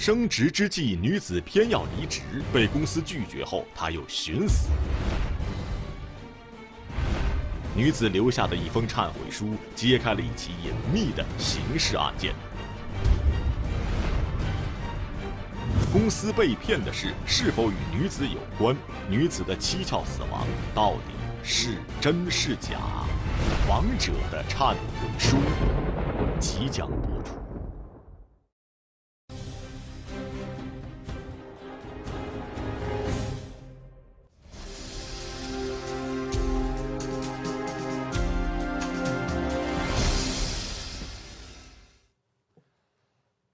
升职之际，女子偏要离职，被公司拒绝后，她又寻死。女子留下的一封忏悔书，揭开了一起隐秘的刑事案件。 公司被骗的事是否与女子有关？女子的蹊跷死亡到底是真是假？亡者的忏悔书即将播出。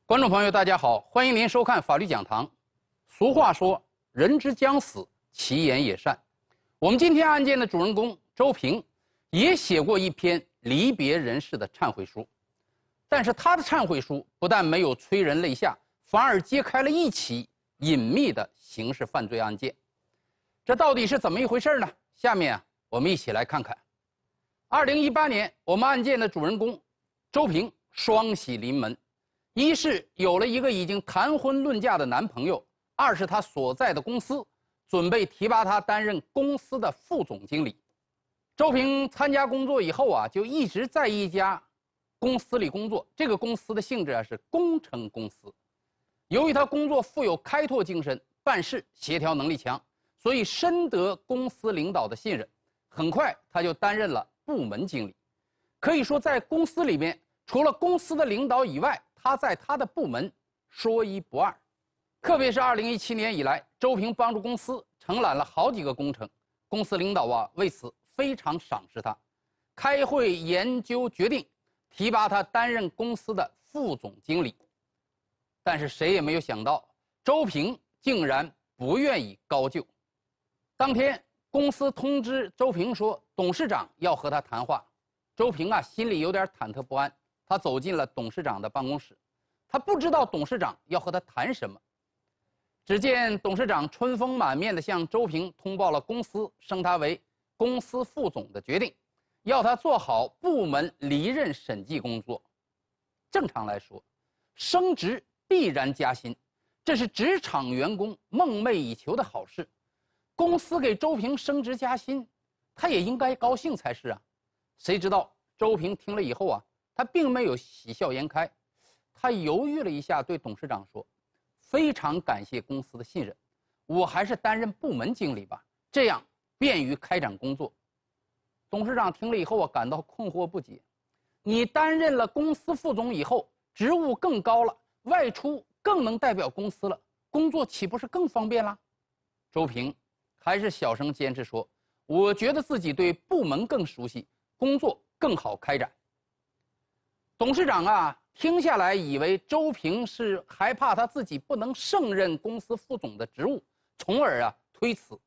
观众朋友，大家好，欢迎您收看《法律讲堂》。俗话说“人之将死，其言也善”。我们今天案件的主人公周平，也写过一篇离别人世的忏悔书，但是他的忏悔书不但没有催人泪下，反而揭开了一起隐秘的刑事犯罪案件。这到底是怎么一回事呢？下面我们一起来看看。2018年，我们案件的主人公周平双喜临门。 一是有了一个已经谈婚论嫁的男朋友，二是他所在的公司准备提拔他担任公司的副总经理。周平参加工作以后就一直在一家公司里工作。这个公司的性质是工程公司。由于他工作富有开拓精神，办事协调能力强，所以深得公司领导的信任。很快他就担任了部门经理。可以说，在公司里面，除了公司的领导以外， 他在他的部门说一不二，特别是2017年以来，周平帮助公司承揽了好几个工程，公司领导为此非常赏识他，开会研究决定提拔他担任公司的副总经理。但是谁也没有想到，周平竟然不愿意高就。当天公司通知周平说，董事长要和他谈话，周平心里有点忐忑不安。 他走进了董事长的办公室，他不知道董事长要和他谈什么。只见董事长春风满面地向周平通报了公司升他为公司副总的决定，要他做好部门离任审计工作。正常来说，升职必然加薪，这是职场员工梦寐以求的好事。公司给周平升职加薪，他也应该高兴才是啊。谁知道周平听了以后他并没有喜笑颜开，他犹豫了一下，对董事长说：“非常感谢公司的信任，我还是担任部门经理吧，这样便于开展工作。”董事长听了以后感到困惑不解：“你担任了公司副总以后，职务更高了，外出更能代表公司了，工作岂不是更方便了？”周平还是小声坚持说：“我觉得自己对部门更熟悉，工作更好开展。” 董事长听下来以为周平是害怕他自己不能胜任公司副总的职务，从而推辞，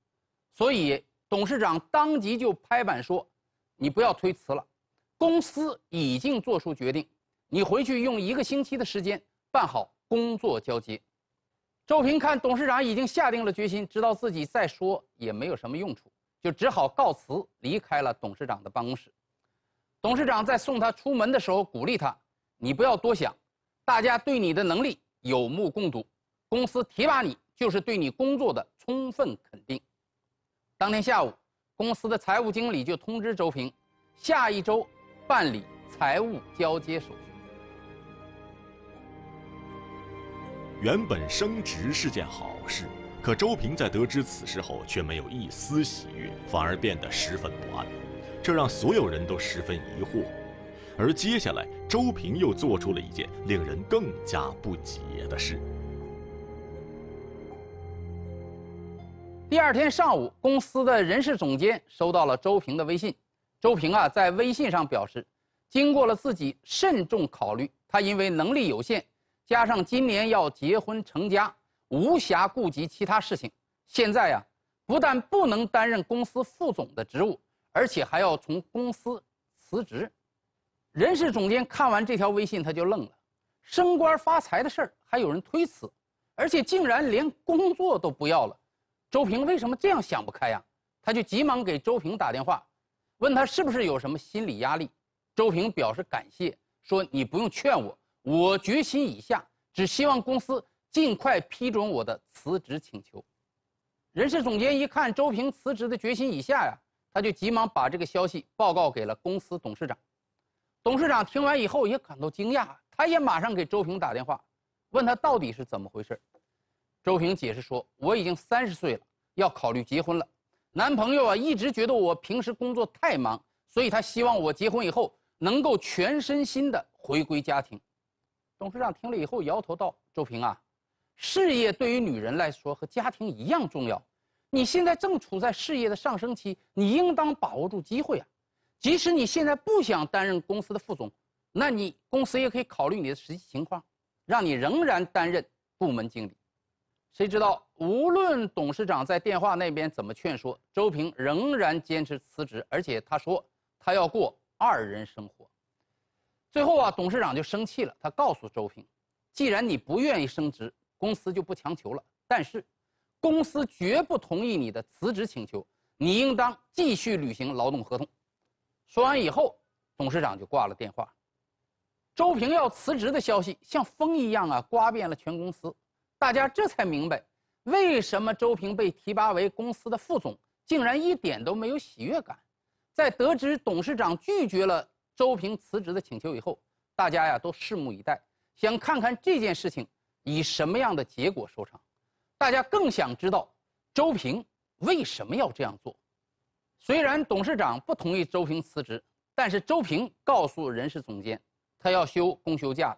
所以董事长当即就拍板说：“你不要推辞了，公司已经做出决定，你回去用1个星期的时间办好工作交接。”周平看董事长已经下定了决心，知道自己再说也没有什么用处，就只好告辞离开了董事长的办公室。 董事长在送他出门的时候鼓励他：“你不要多想，大家对你的能力有目共睹，公司提拔你就是对你工作的充分肯定。”当天下午，公司的财务经理就通知周平，下一周办理财务交接手续。原本升职是件好事，可周平在得知此事后却没有一丝喜悦，反而变得十分不安。 这让所有人都十分疑惑，而接下来周平又做出了一件令人更加不解的事。第二天上午，公司的人事总监收到了周平的微信，周平在微信上表示，经过了自己慎重考虑，他因为能力有限，加上今年要结婚成家，无暇顾及其他事情，现在不但不能担任公司副总的职务。 而且还要从公司辞职，人事总监看完这条微信，他就愣了。升官发财的事儿还有人推辞，而且竟然连工作都不要了。周平为什么这样想不开呀？他就急忙给周平打电话，问他是不是有什么心理压力。周平表示感谢，说：“你不用劝我，我决心已下，只希望公司尽快批准我的辞职请求。”人事总监一看周平辞职的决心已下呀，他就急忙把这个消息报告给了公司董事长。董事长听完以后也感到惊讶，他也马上给周平打电话，问他到底是怎么回事。周平解释说：“我已经30岁了，要考虑结婚了。男朋友啊一直觉得我平时工作太忙，所以他希望我结婚以后能够全身心的回归家庭。”董事长听了以后摇头道：“周平啊，事业对于女人来说和家庭一样重要。你现在正处在事业的上升期，你应当把握住机会啊！即使你现在不想担任公司的副总，那你公司也可以考虑你的实际情况，让你仍然担任部门经理。”谁知道，无论董事长在电话那边怎么劝说，周平仍然坚持辞职，而且他说他要过2人生活。最后啊，董事长就生气了，他告诉周平：“既然你不愿意升职，公司就不强求了，但是公司绝不同意你的辞职请求，你应当继续履行劳动合同。”说完以后，董事长就挂了电话。周平要辞职的消息像风一样啊，刮遍了全公司。大家这才明白，为什么周平被提拔为公司的副总，竟然一点都没有喜悦感。在得知董事长拒绝了周平辞职的请求以后，大家呀都拭目以待，想看看这件事情以什么样的结果收场。大家更想知道周平为什么要这样做。虽然董事长不同意周平辞职，但是周平告诉人事总监，他要休公休假了，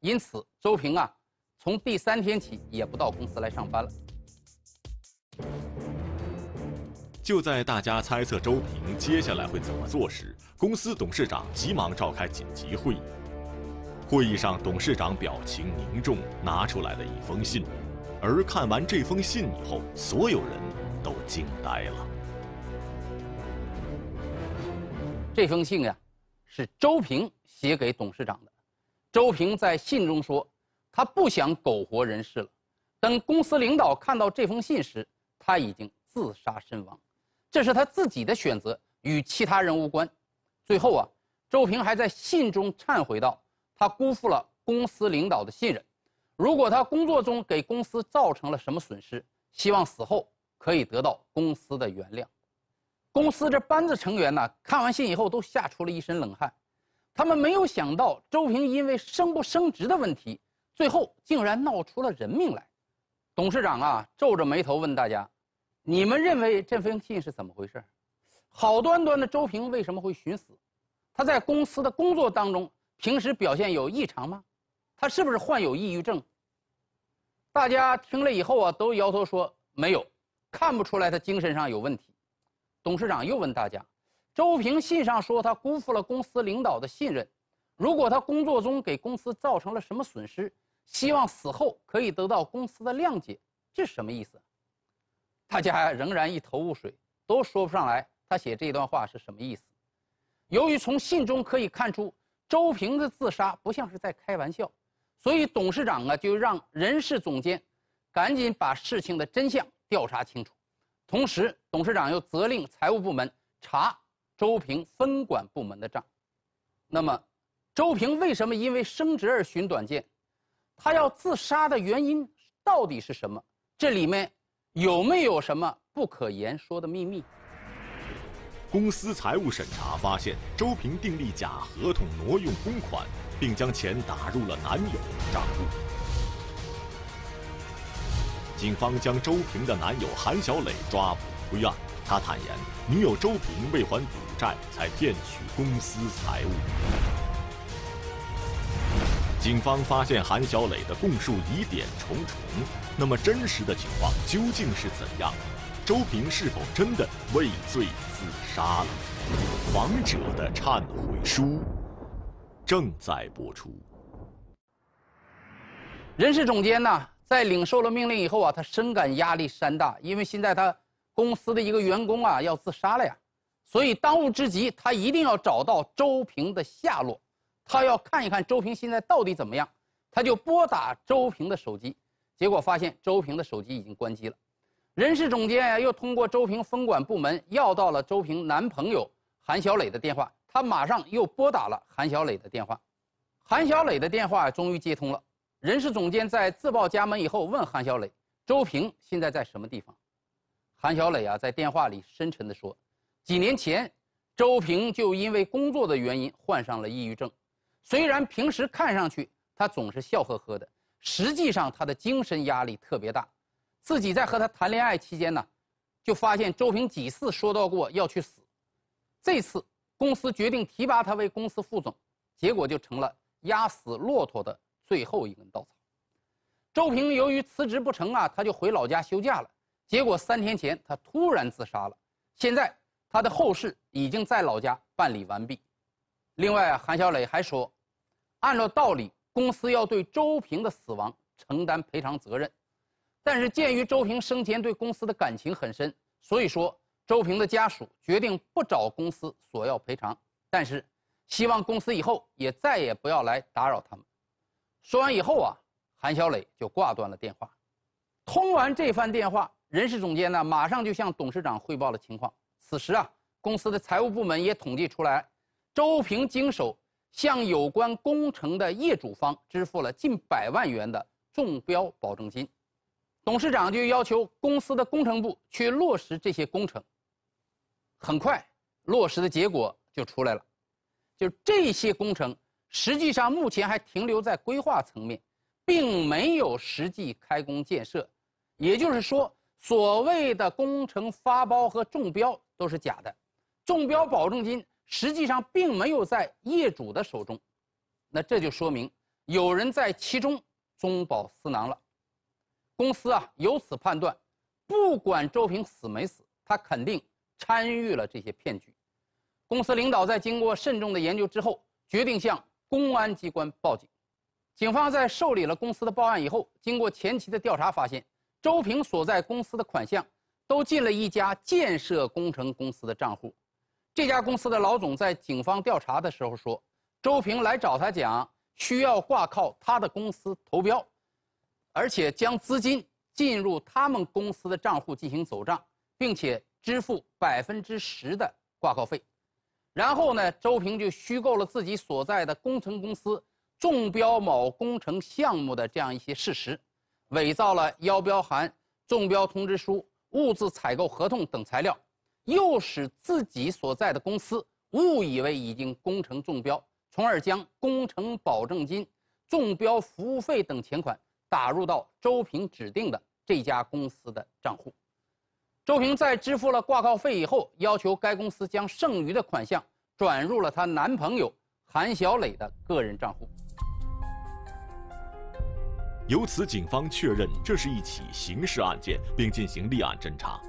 因此周平啊，从第3天起也不到公司来上班了。就在大家猜测周平接下来会怎么做时，公司董事长急忙召开紧急会议。会议上，董事长表情凝重，拿出来了一封信。而看完这封信以后，所有人都惊呆了。这封信呀，是周平写给董事长的。周平在信中说，他不想苟活人世了。等公司领导看到这封信时，他已经自杀身亡，这是他自己的选择，与其他人无关。最后啊，周平还在信中忏悔道，他辜负了公司领导的信任。如果他工作中给公司造成了什么损失，希望死后可以得到公司的原谅。公司这班子成员呢，看完信以后都吓出了一身冷汗。他们没有想到，周平因为升不升职的问题，最后竟然闹出了人命来。董事长啊，皱着眉头问大家：“你们认为这封信是怎么回事？好端端的周平为什么会寻死？他在公司的工作当中，平时表现有异常吗？他是不是患有抑郁症？”大家听了以后啊，都摇头说：“没有，看不出来他精神上有问题。”董事长又问大家：“周平信上说他辜负了公司领导的信任，如果他工作中给公司造成了什么损失？”希望死后可以得到公司的谅解，这是什么意思？大家仍然一头雾水，都说不上来他写这段话是什么意思。由于从信中可以看出周平的自杀不像是在开玩笑，所以董事长啊就让人事总监赶紧把事情的真相调查清楚。同时，董事长又责令财务部门查周平分管部门的账。那么，周平为什么因为升职而寻短见？他要自杀的原因到底是什么？这里面有没有什么不可言说的秘密？公司财务审查发现，周平订立假合同挪用公款，并将钱打入了男友的账户。警方将周平的男友韩小磊抓捕归案。他坦言，女友周平为还赌债才骗取公司财物。警方发现韩小磊的供述疑点重重，那么真实的情况究竟是怎样？周平是否真的畏罪自杀了？亡者的忏悔书正在播出。人事总监呢，在领受了命令以后啊，他深感压力山大，因为现在他公司的一个员工啊要自杀了呀，所以当务之急，他一定要找到周平的下落。他要看一看周平现在到底怎么样，他就拨打周平的手机，结果发现周平的手机已经关机了。人事总监又通过周平分管部门要到了周平男朋友韩小磊的电话，他马上又拨打了韩小磊的电话。韩小磊的电话终于接通了，人事总监在自报家门以后问韩小磊：“周平现在在什么地方？”韩小磊啊，在电话里深沉地说：“几年前，周平就因为工作的原因患上了抑郁症。虽然平时看上去他总是笑呵呵的，实际上他的精神压力特别大。自己在和他谈恋爱期间呢，就发现周平几次说到过要去死。这次公司决定提拔他为公司副总，结果就成了压死骆驼的最后一根稻草。周平由于辞职不成啊，他就回老家休假了。结果3天前他突然自杀了。现在他的后事已经在老家办理完毕。另外啊，韩小磊还说，按照道理公司要对周平的死亡承担赔偿责任，但是鉴于周平生前对公司的感情很深，所以说周平的家属决定不找公司索要赔偿，但是希望公司以后也再也不要来打扰他们。说完以后啊，韩小磊就挂断了电话。通完这番电话，人事总监呢马上就向董事长汇报了情况。此时啊，公司的财务部门也统计出来，周平经手向有关工程的业主方支付了近100万元的中标保证金。董事长就要求公司的工程部去落实这些工程。很快，落实的结果就出来了，就这些工程实际上目前还停留在规划层面，并没有实际开工建设。也就是说，所谓的工程发包和中标都是假的，中标保证金实际上并没有在业主的手中。那这就说明有人在其中中饱私囊了。公司啊，由此判断，不管周平死没死，他肯定参与了这些骗局。公司领导在经过慎重的研究之后，决定向公安机关报警。警方在受理了公司的报案以后，经过前期的调查发现，周平所在公司的款项都进了一家建设工程公司的账户。这家公司的老总在警方调查的时候说，周平来找他讲需要挂靠他的公司投标，而且将资金进入他们公司的账户进行走账，并且支付10%的挂靠费。然后呢，周平就虚构了自己所在的工程公司中标某工程项目的这样一些事实，伪造了邀标函、中标通知书、物资采购合同等材料，诱使自己所在的公司误以为已经工程中标，从而将工程保证金、中标服务费等钱款打入到周平指定的这家公司的账户。周平在支付了挂靠费以后，要求该公司将剩余的款项转入了她男朋友韩小磊的个人账户。由此，警方确认这是一起刑事案件，并进行立案侦查。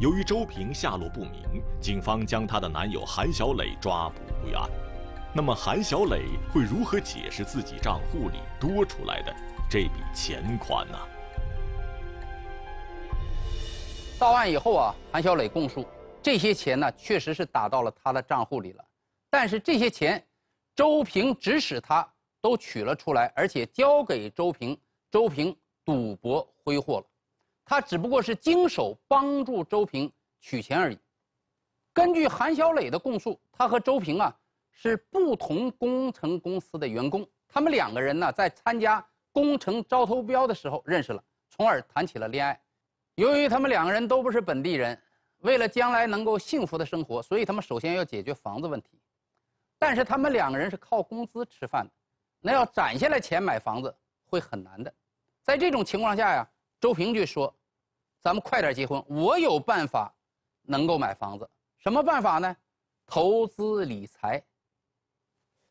由于周平下落不明，警方将她的男友韩小磊抓捕归案。那么，韩小磊会如何解释自己账户里多出来的这笔钱款呢？到案以后啊，韩小磊供述，这些钱呢确实是打到了他的账户里了，但是这些钱，周平指使他都取了出来，而且交给周平，周平赌博挥霍了，他只不过是经手帮助周平取钱而已。根据韩小磊的供述，他和周平啊是不同工程公司的员工，他们两个人呢在参加工程招投标的时候认识了，从而谈起了恋爱。由于他们两个人都不是本地人，为了将来能够幸福的生活，所以他们首先要解决房子问题。但是他们两个人是靠工资吃饭的，那要攒下来钱买房子会很难的。在这种情况下呀，周平就说：“咱们快点结婚，我有办法能够买房子。”什么办法呢？投资理财。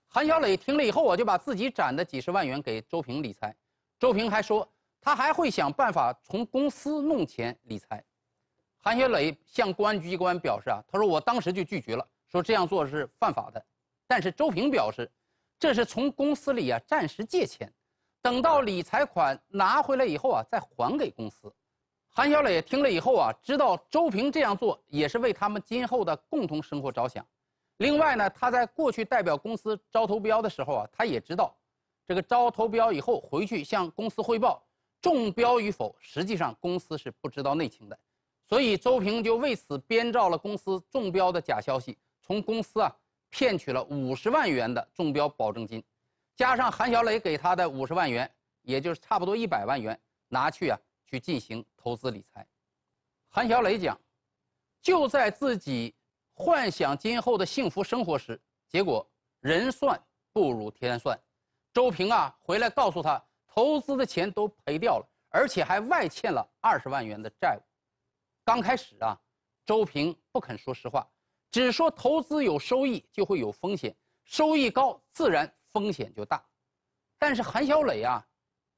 韩小磊听了以后，我就把自己攒的几十万元给周平理财。周平还说，他还会想办法从公司弄钱理财。韩小磊向公安机关表示啊，他说我当时就拒绝了，说这样做是犯法的。但是周平表示，这是从公司里啊暂时借钱，等到理财款拿回来以后啊再还给公司。韩小磊听了以后啊，知道周平这样做也是为他们今后的共同生活着想。另外呢，他在过去代表公司招投标的时候啊，他也知道，这个招投标以后回去向公司汇报中标与否，实际上公司是不知道内情的，所以周平就为此编造了公司中标的假消息，从公司啊骗取了50万元的中标保证金，加上韩小磊给他的50万元，也就是差不多100万元，拿去去进行投资理财。韩小磊讲，就在自己幻想今后的幸福生活时，结果人算不如天算，周平回来告诉他，投资的钱都赔掉了，而且还外欠了20万元的债务。刚开始周平不肯说实话，只说投资有收益就会有风险，收益高自然风险就大。但是韩小磊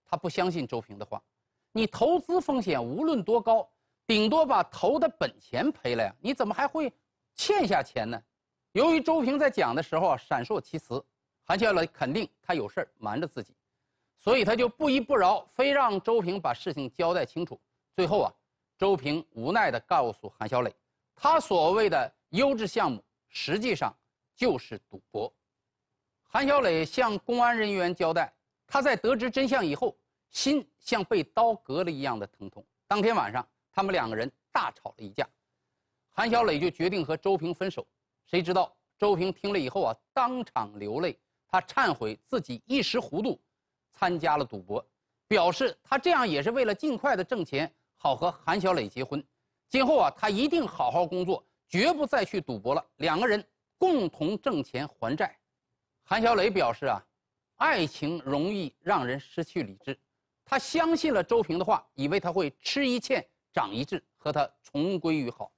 他不相信周平的话，你投资风险无论多高，顶多把投的本钱赔了呀，你怎么还会欠下钱呢？由于周平在讲的时候闪烁其词，韩小磊肯定他有事儿瞒着自己，所以他就不依不饶，非让周平把事情交代清楚。最后周平无奈地告诉韩小磊，他所谓的优质项目实际上就是赌博。韩小磊向公安人员交代，他在得知真相以后，心像被刀割了一样的疼痛。当天晚上，他们两个人大吵了一架，韩小磊就决定和周平分手。谁知道周平听了以后当场流泪，他忏悔自己一时糊涂，参加了赌博，表示他这样也是为了尽快的挣钱，好和韩小磊结婚。今后他一定好好工作，绝不再去赌博了。两个人共同挣钱还债。韩小磊表示爱情容易让人失去理智，他相信了周平的话，以为他会吃一堑长一智，和他重归于好。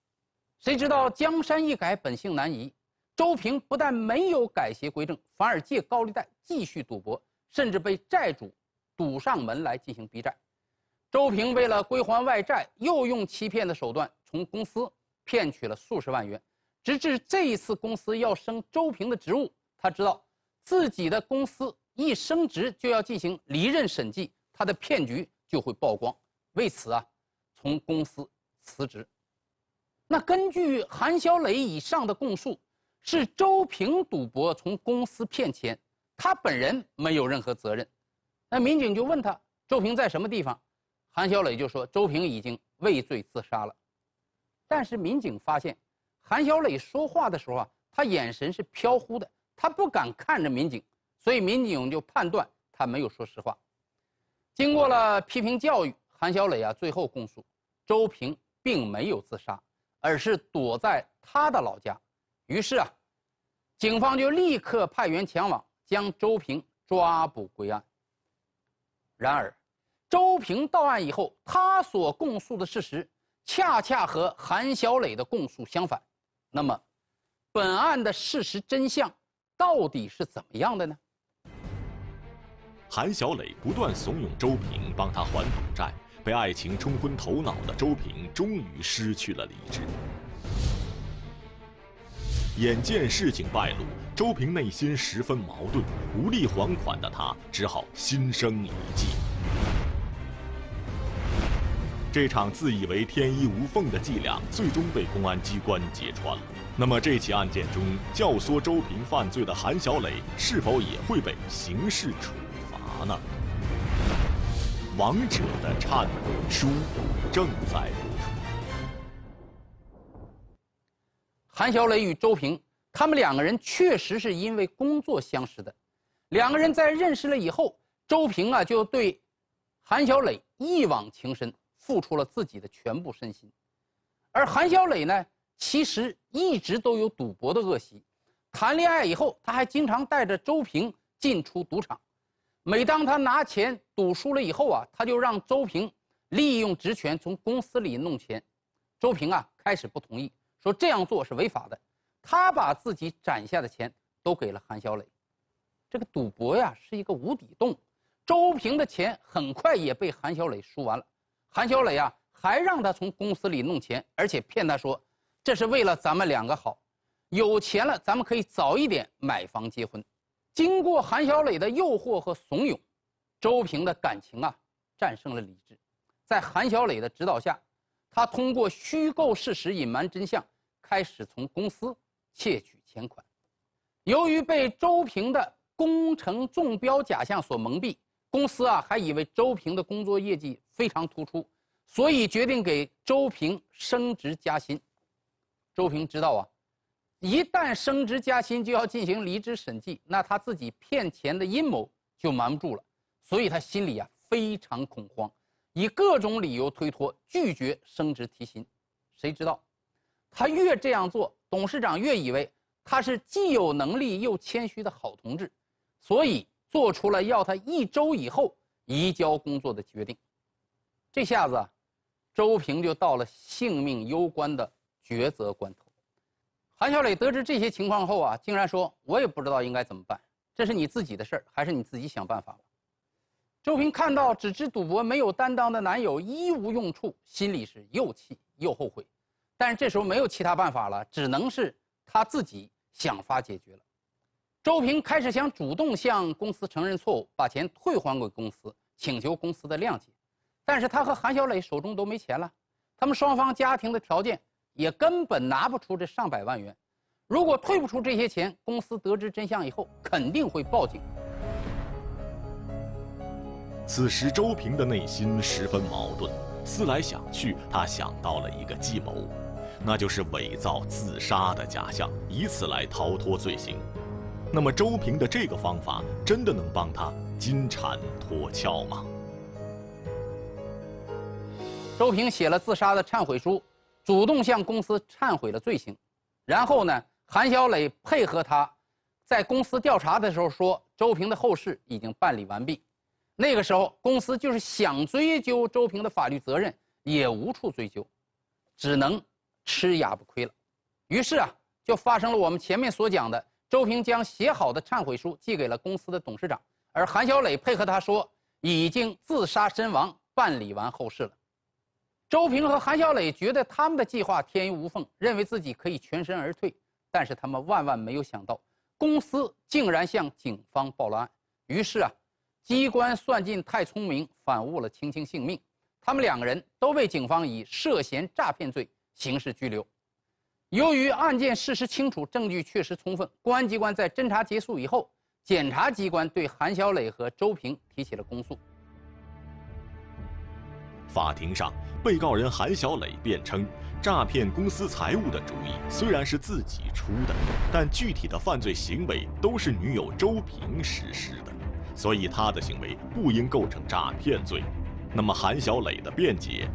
谁知道江山易改，本性难移，周平不但没有改邪归正，反而借高利贷继续赌博，甚至被债主堵上门来进行逼债。周平为了归还外债，又用欺骗的手段从公司骗取了数十万元，直至这一次公司要升周平的职务，他知道自己的公司一升职就要进行离任审计，他的骗局就会曝光。为此从公司辞职。那根据韩小磊以上的供述，是周平赌博从公司骗钱，他本人没有任何责任。那民警就问他，周平在什么地方？韩小磊就说，周平已经畏罪自杀了。但是民警发现，韩小磊说话的时候他眼神是飘忽的，他不敢看着民警，所以民警就判断他没有说实话。经过了批评教育，韩小磊最后供述，周平并没有自杀，而是躲在他的老家。于是警方就立刻派员前往，将周平抓捕归案。然而周平到案以后，他所供述的事实恰恰和韩小磊的供述相反。那么本案的事实真相到底是怎么样的呢？韩小磊不断怂恿周平帮他还赌债，被爱情冲昏头脑的周平终于失去了理智。眼见事情败露，周平内心十分矛盾，无力还款的他只好心生一计。这场自以为天衣无缝的伎俩，最终被公安机关揭穿了。那么这起案件中，教唆周平犯罪的韩小磊是否也会被刑事处罚呢？王者的忏悔书正在播出。韩小磊与周平，他们两个人确实是因为工作相识的。两个人在认识了以后，周平就对韩小磊一往情深，付出了自己的全部身心。而韩小磊呢，其实一直都有赌博的恶习，谈恋爱以后他还经常带着周平进出赌场。每当他拿钱赌输了以后他就让周平利用职权从公司里弄钱。周平开始不同意，说这样做是违法的，他把自己攒下的钱都给了韩小磊。这个赌博是一个无底洞，周平的钱很快也被韩小磊输完了。韩小磊还让他从公司里弄钱，而且骗他说，这是为了咱们两个好，有钱了咱们可以早一点买房结婚。经过韩小磊的诱惑和怂恿，周平的感情战胜了理智。在韩小磊的指导下，他通过虚构事实隐瞒真相，开始从公司窃取钱款。由于被周平的工程中标假象所蒙蔽，公司还以为周平的工作业绩非常突出，所以决定给周平升职加薪。周平知道一旦升职加薪就要进行离职审计，那他自己骗钱的阴谋就瞒不住了，所以他心里非常恐慌，以各种理由推脱，拒绝升职提薪。谁知道，他越这样做，董事长越以为他是既有能力又谦虚的好同志，所以做出了要他1周以后移交工作的决定。这下子啊，周平就到了性命攸关的抉择关头。 韩小磊得知这些情况后啊，竟然说：“我也不知道应该怎么办，这是你自己的事儿，还是你自己想办法吧。”周平看到只知赌博没有担当的男友一无用处，心里是又气又后悔，但是这时候没有其他办法了，只能是他自己想法解决了。周平开始想主动向公司承认错误，把钱退还给公司，请求公司的谅解，但是他和韩小磊手中都没钱了，他们双方家庭的条件 也根本拿不出这上百万元，如果退不出这些钱，公司得知真相以后肯定会报警。此时，周平的内心十分矛盾，思来想去，他想到了一个计谋，那就是伪造自杀的假象，以此来逃脱罪行。那么，周平的这个方法真的能帮他金蝉脱壳吗？周平写了自杀的忏悔书， 主动向公司忏悔了罪行，然后呢，韩小磊配合他，在公司调查的时候说周平的后事已经办理完毕。那个时候，公司就是想追究周平的法律责任，也无处追究，只能吃哑巴亏了。于是啊，就发生了我们前面所讲的，周平将写好的忏悔书寄给了公司的董事长，而韩小磊配合他说已经自杀身亡，办理完后事了。 周平和韩小磊觉得他们的计划天衣无缝，认为自己可以全身而退，但是他们万万没有想到，公司竟然向警方报了案。于是啊，机关算尽太聪明，反误了卿卿性命。他们两个人都被警方以涉嫌诈骗罪刑事拘留。由于案件事实清楚，证据确实充分，公安机关在侦查结束以后，检察机关对韩小磊和周平提起了公诉。 法庭上，被告人韩小磊辩称，诈骗公司财务的主意虽然是自己出的，但具体的犯罪行为都是女友周平实施的，所以他的行为不应构成诈骗罪。那么，韩小磊的辩解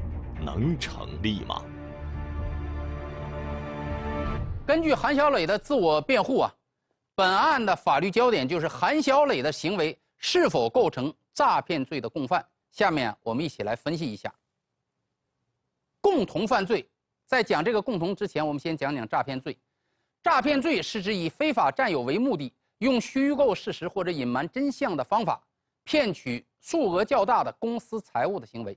能成立吗？根据韩小磊的自我辩护啊，本案的法律焦点就是韩小磊的行为是否构成诈骗罪的共犯。 下面我们一起来分析一下共同犯罪。在讲这个共同之前，我们先讲讲诈骗罪。诈骗罪是指以非法占有为目的，用虚构事实或者隐瞒真相的方法，骗取数额较大的公司财物的行为。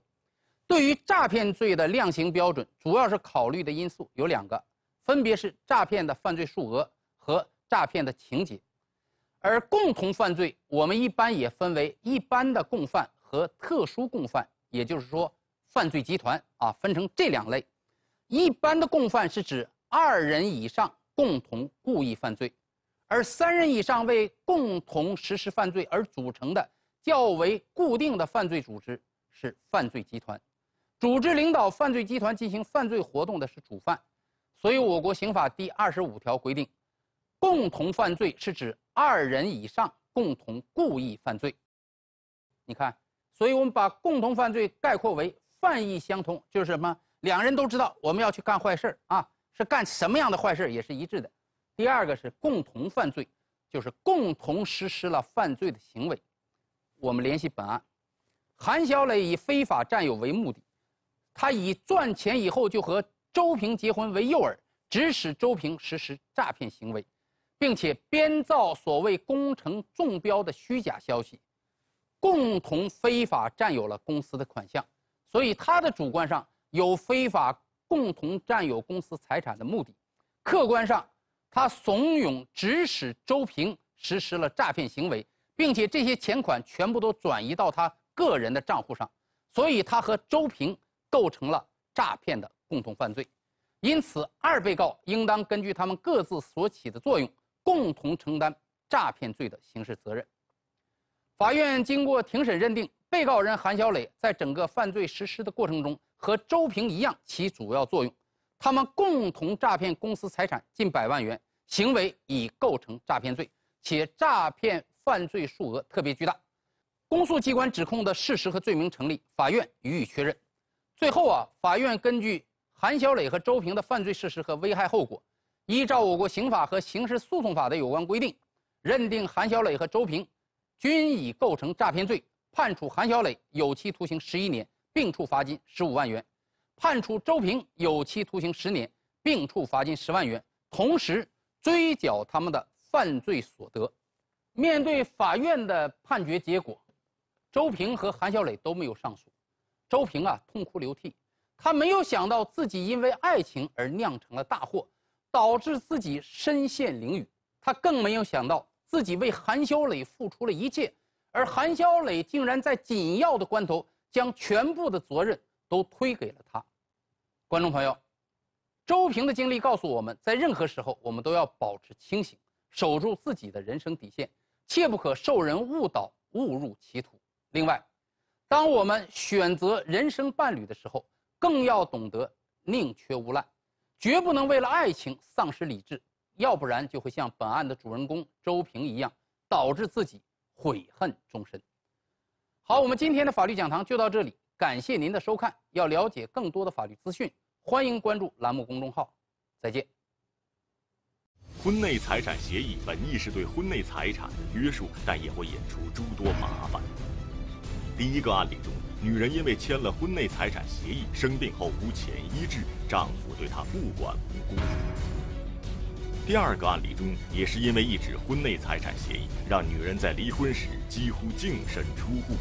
对于诈骗罪的量刑标准，主要是考虑的因素有2个，分别是诈骗的犯罪数额和诈骗的情节。而共同犯罪，我们一般也分为一般的共犯 和特殊共犯，也就是说，犯罪集团啊，分成这2类。一般的共犯是指2人以上共同故意犯罪，而3人以上为共同实施犯罪而组成的较为固定的犯罪组织是犯罪集团。组织领导犯罪集团进行犯罪活动的是主犯。所以，我国刑法第25条规定，共同犯罪是指2人以上共同故意犯罪。你看， 所以我们把共同犯罪概括为犯意相同，就是什么？2人都知道我们要去干坏事啊，是干什么样的坏事也是一致的。第2个是共同犯罪，就是共同实施了犯罪的行为。我们联系本案，韩小磊以非法占有为目的，他以赚钱以后就和周平结婚为诱饵，指使周平实施诈骗行为，并且编造所谓工程中标的虚假消息， 共同非法占有了公司的款项，所以他的主观上有非法共同占有公司财产的目的；客观上，他怂恿指使周平实施了诈骗行为，并且这些钱款全部都转移到他个人的账户上，所以他和周平构成了诈骗的共同犯罪。因此，2被告应当根据他们各自所起的作用，共同承担诈骗罪的刑事责任。 法院经过庭审认定，被告人韩小磊在整个犯罪实施的过程中和周平一样起主要作用，他们共同诈骗公司财产近100万元，行为已构成诈骗罪，且诈骗犯罪数额特别巨大。公诉机关指控的事实和罪名成立，法院予以确认。最后啊，法院根据韩小磊和周平的犯罪事实和危害后果，依照我国刑法和刑事诉讼法的有关规定，认定韩小磊和周平均已构成诈骗罪，判处韩小磊有期徒刑11年，并处罚金15万元；判处周平有期徒刑10年，并处罚金10万元，同时追缴他们的犯罪所得。面对法院的判决结果，周平和韩小磊都没有上诉。周平啊，痛哭流涕，他没有想到自己因为爱情而酿成了大祸，导致自己身陷囹圄。他更没有想到自己为韩小磊付出了一切，而韩小磊竟然在紧要的关头将全部的责任都推给了他。观众朋友，周平的经历告诉我们，在任何时候我们都要保持清醒，守住自己的人生底线，切不可受人误导，误入歧途。另外，当我们选择人生伴侣的时候，更要懂得宁缺毋滥，绝不能为了爱情丧失理智，要不然就会像本案的主人公周平一样，导致自己悔恨终身。好，我们今天的法律讲堂就到这里，感谢您的收看。要了解更多的法律资讯，欢迎关注栏目公众号。再见。婚内财产协议本意是对婚内财产的约束，但也会引出诸多麻烦。第一个案例中，女人因为签了婚内财产协议，生病后无钱医治，丈夫对她不管不顾。第二个案例中，也是因为一纸婚内财产协议，让女人在离婚时几乎净身出户。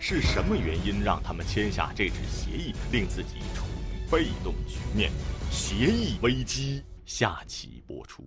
是什么原因让他们签下这纸协议，令自己处于被动局面？协议危机，下期播出。